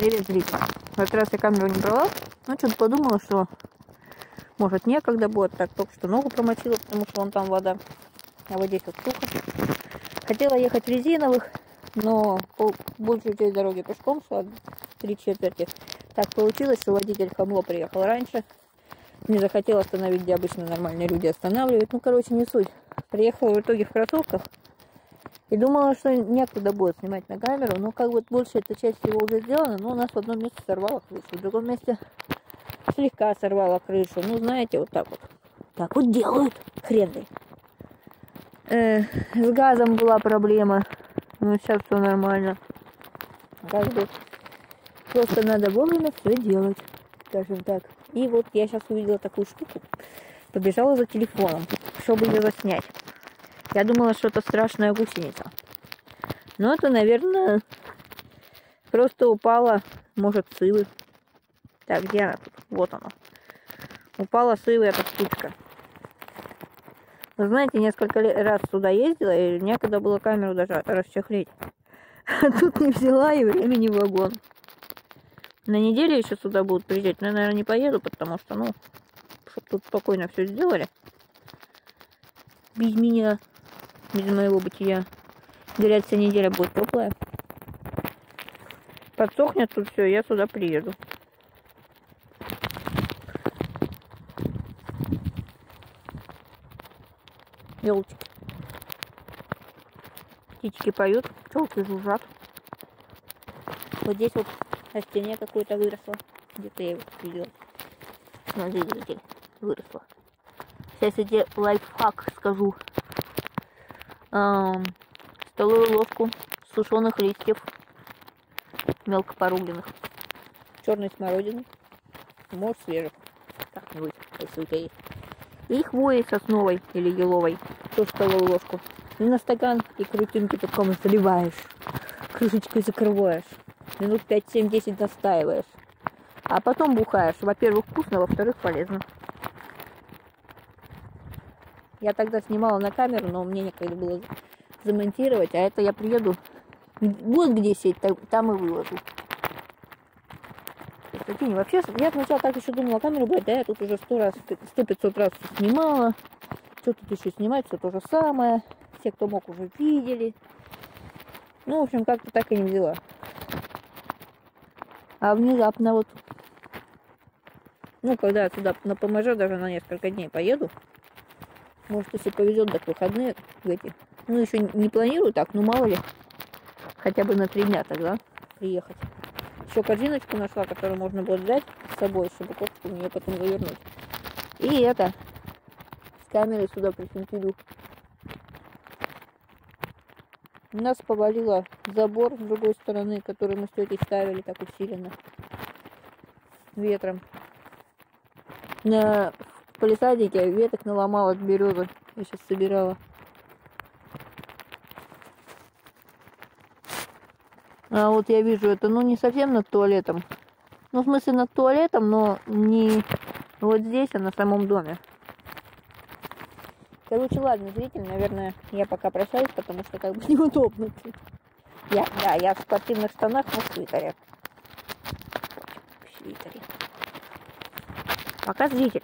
привезли-ка. В этот раз я камеру не брала, но что-то подумала, что может некогда будет. Так, только что ногу промочила, потому что вон там вода. А вот здесь вот сухо. Хотела ехать в резиновых, но большую часть дороги пешком шла, 3/4. Так получилось, что водитель Хамло приехал раньше. Не захотел остановить, где обычно нормальные люди останавливают. Ну, короче, не суть. Приехала в итоге в кроссовках. И думала, что некуда будет снимать на камеру. Но как вот больше эта часть его уже сделана. Но у нас в одном месте сорвало крышу. В другом месте слегка сорвало крышу. Ну, знаете, вот так вот. Так вот делают. Хренный. С газом была проблема. Но сейчас все нормально. Газ был. Просто надо вовремя все делать. Скажем так. И вот я сейчас увидела такую штуку, побежала за телефоном, чтобы ее заснять. Я думала, что это страшная гусеница. Но это, наверное, просто упала, может, сывы. Так, где она тут? Вот она. Упала сывы эта птичка. Вы знаете, несколько раз сюда ездила, и некогда было камеру даже расчехлить. А тут не взяла, и времени вагон. На неделю еще сюда будут приезжать, но я, наверное, не поеду, потому что, ну, чтобы тут спокойно все сделали. Без меня, без моего бытия. Говорят, вся неделя будет теплая. Подсохнет тут все, я сюда приеду. Елочки. Птички поют, пчелки жужжат. Вот здесь вот. На стене какую-то выросла. Где-то я его видела. Смотри, зритель, выросла. Сейчас я тебе лайфхак скажу. Столовую ложку сушеных листьев, мелко порубленных, черной смородины, может свежих, как-нибудь, если у тебя есть. И хвои сосновой или еловой, тоже столовую ложку. И на стакан, и крутинки таком заливаешь, крышечкой закрываешь. Минут 5-7-10 настаиваешь. А потом бухаешь. Во-первых, вкусно, во-вторых, полезно. Я тогда снимала на камеру, но мне некогда было замонтировать. А это я приеду. Вот где сеть, там и выложу. Прикинь, вообще, я сначала так еще думала камеру брать. Да, я тут уже 100-500 раз снимала. Что тут еще снимать? Все то же самое. Все, кто мог, уже видели. Ну, в общем, как-то так и не взяла. А внезапно вот, ну, когда я туда на поможе даже на несколько дней поеду, может, если повезет, так выходные в эти. Ну, еще не планирую так, ну, мало ли, хотя бы на 3 дня тогда приехать. Еще корзиночку нашла, которую можно будет взять с собой, чтобы кошку мне потом завернуть. И это, с камерой сюда прикрепилю. Нас повалило забор с другой стороны, который мы с тетей ставили так усиленно ветром. На палисаднике веток наломала от березы. Я сейчас собирала. А вот я вижу это, ну, не совсем над туалетом. Ну, в смысле над туалетом, но не вот здесь, а на самом доме. Короче, ладно, зритель, наверное, я пока прощаюсь, потому что как бы неудобно. Я в спортивных штанах, но в свитере. Пока, зритель.